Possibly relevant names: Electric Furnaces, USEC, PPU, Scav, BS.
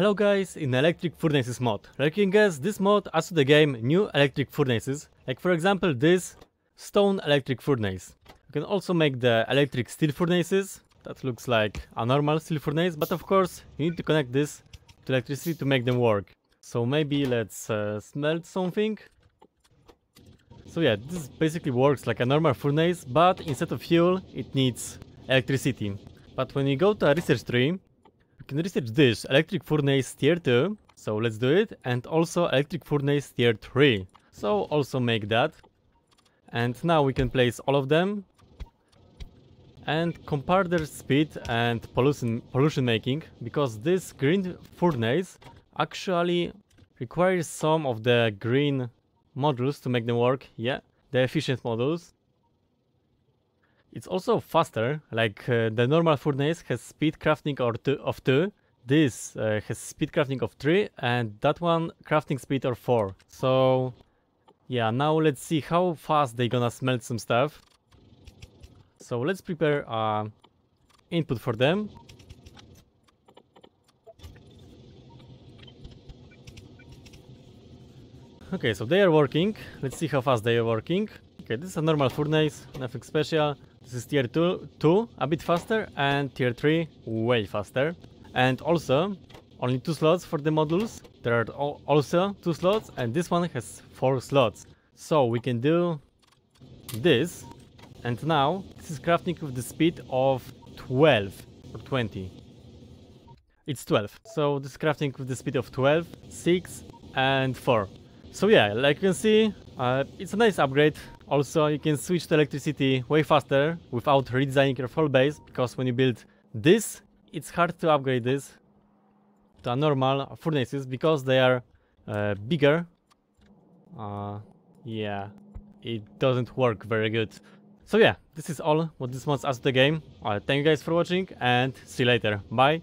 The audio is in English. Hello guys, in Electric Furnaces mod. Like you can guess, this mod adds to the game new electric furnaces, like for example this stone electric furnace. You can also make the electric steel furnaces, that looks like a normal steel furnace, but of course you need to connect this to electricity to make them work. So maybe let's smelt something. So yeah, this basically works like a normal furnace, but instead of fuel it needs electricity. But when you go to a research tree, you can research this electric furnace tier 2, so let's do it, and also electric furnace tier 3, so also make that. And now we can place all of them and compare their speed and pollution making, because this green furnace actually requires some of the green modules to make them work, yeah, the efficient modules. It's also faster, like the normal furnace has speed crafting of 2, this has speed crafting of 3, and that one crafting speed of 4. So yeah, now let's see how fast they're gonna smelt some stuff. So let's prepare input for them. Okay, so they are working, let's see how fast they are working. Okay, this is a normal furnace, nothing special. This is tier 2, a bit faster, and tier 3, way faster. And also, only 2 slots for the modules. There are also 2 slots, and this one has 4 slots. So we can do this. And now, this is crafting with the speed of 12 or 20. It's 12. So this is crafting with the speed of 12, 6 and 4. So yeah, like you can see, it's a nice upgrade. Also, you can switch to electricity way faster without redesigning your whole base, because when you build this, it's hard to upgrade this to normal furnaces because they are bigger. Yeah, it doesn't work very good. So yeah, this is all what this mod adds to the game. Thank you guys for watching and see you later. Bye!